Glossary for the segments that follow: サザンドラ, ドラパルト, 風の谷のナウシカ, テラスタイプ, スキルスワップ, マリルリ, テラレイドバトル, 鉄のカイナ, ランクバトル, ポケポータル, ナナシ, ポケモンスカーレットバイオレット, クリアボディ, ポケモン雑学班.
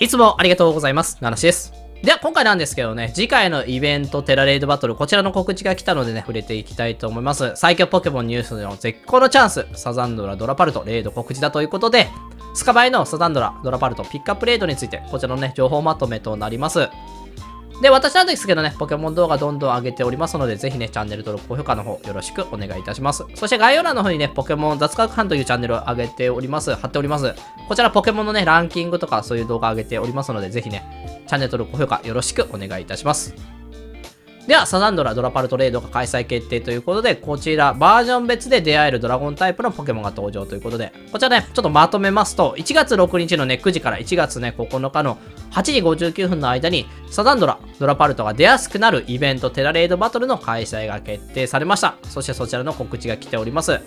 いつもありがとうございます。ナナシです。では今回なんですけどね、次回のイベントテラレイドバトル、こちらの告知が来たのでね、触れていきたいと思います。最強ポケモンニュースでの絶好のチャンス、サザンドラ、ドラパルト、レイド告知だということで、スカバイのサザンドラ、ドラパルト、ピックアップレイドについて、こちらのね、情報まとめとなります。で、私なんですけどね、ポケモン動画どんどん上げておりますので、ぜひね、チャンネル登録、高評価の方よろしくお願いいたします。そして概要欄の方にね、ポケモン雑学班というチャンネルを上げております。貼っております。こちらポケモンのね、ランキングとかそういう動画上げておりますので、ぜひね、チャンネル登録、高評価よろしくお願いいたします。では、サザンドラ、ドラパルトレイドが開催決定ということで、こちらバージョン別で出会えるドラゴンタイプのポケモンが登場ということで、こちらね、ちょっとまとめますと、1月6日のね、9時から1月ね、9日の8時59分の間に、サザンドラ、ドラパルトが出やすくなるイベントテラレイドバトルの開催が決定されました。そしてそちらの告知が来ております。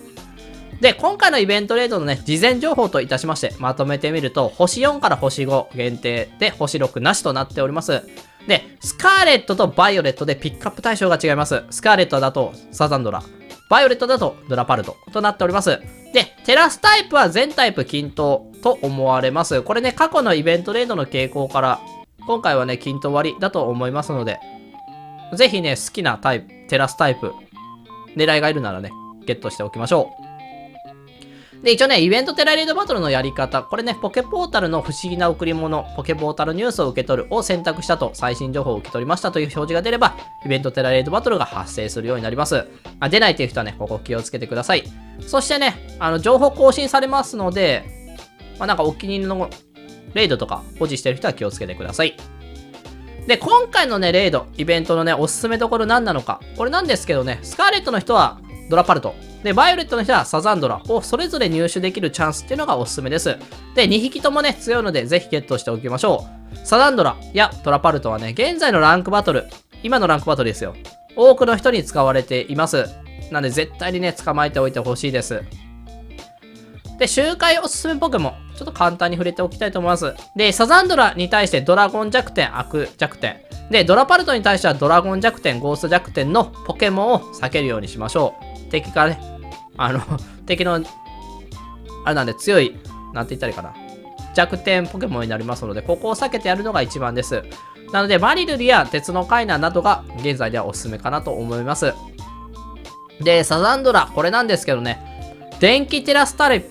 で、今回のイベントレードのね、事前情報といたしまして、まとめてみると、星4から星5限定で、星6なしとなっております。で、スカーレットとバイオレットでピックアップ対象が違います。スカーレットだとサザンドラ、バイオレットだとドラパルトとなっております。で、テラスタイプは全タイプ均等と思われます。これね、過去のイベントレードの傾向から、今回はね、均等割だと思いますので、ぜひね、好きなタイプ、テラスタイプ、狙いがいるならね、ゲットしておきましょう。で、一応ね、イベントテラレイドバトルのやり方、これね、ポケポータルの不思議な贈り物、ポケポータルニュースを受け取るを選択したと、最新情報を受け取りましたという表示が出れば、イベントテラレイドバトルが発生するようになります。あ、出ないという人はね、ここ気をつけてください。そしてね、情報更新されますので、まあ、なんかお気に入りのレイドとか保持してる人は気をつけてください。で、今回のね、レイド、イベントのね、おすすめどころ何なのか。これなんですけどね、スカーレットの人はドラパルト。で、バイオレットの人はサザンドラをそれぞれ入手できるチャンスっていうのがおすすめです。で、2匹ともね、強いのでぜひゲットしておきましょう。サザンドラやドラパルトはね、現在のランクバトル、今のランクバトルですよ。多くの人に使われています。なんで絶対にね、捕まえておいてほしいです。で、周回おすすめポケモン。ちょっと簡単に触れておきたいと思います。で、サザンドラに対してドラゴン弱点、悪弱点。で、ドラパルトに対してはドラゴン弱点、ゴースト弱点のポケモンを避けるようにしましょう。敵からね、敵の、あれなんで強い、なんて言ったらいいかな。弱点ポケモンになりますので、ここを避けてやるのが一番です。なので、マリルリや鉄のカイナなどが現在ではおすすめかなと思います。で、サザンドラ、これなんですけどね、電気テラスタル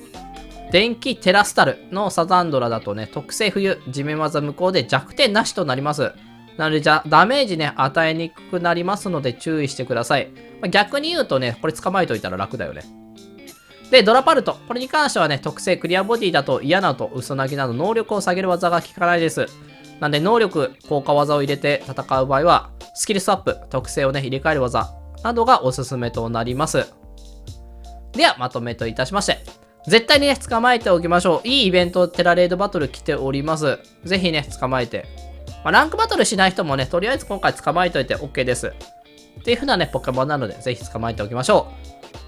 のサザンドラだとね、特性冬、地面技無効で弱点なしとなります。なので、じゃあダメージね、与えにくくなりますので注意してください。まあ、逆に言うとね、これ捕まえといたら楽だよね。で、ドラパルト。これに関してはね、特性クリアボディだと嫌なと嘘泣きなど能力を下げる技が効かないです。なんで、能力、効果技を入れて戦う場合は、スキルスワップ、特性をね、入れ替える技などがおすすめとなります。では、まとめといたしまして。絶対にね、捕まえておきましょう。いいイベント、テラレイドバトル来ております。ぜひね、捕まえて。まあ、ランクバトルしない人もね、とりあえず今回捕まえておいて OK です。っていう風なね、ポケモンなので、ぜひ捕まえておきましょ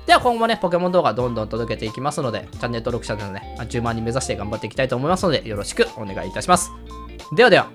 う。では、今後もね、ポケモン動画どんどん届けていきますので、チャンネル登録者のね、10万人目指して頑張っていきたいと思いますので、よろしくお願いいたします。ではでは。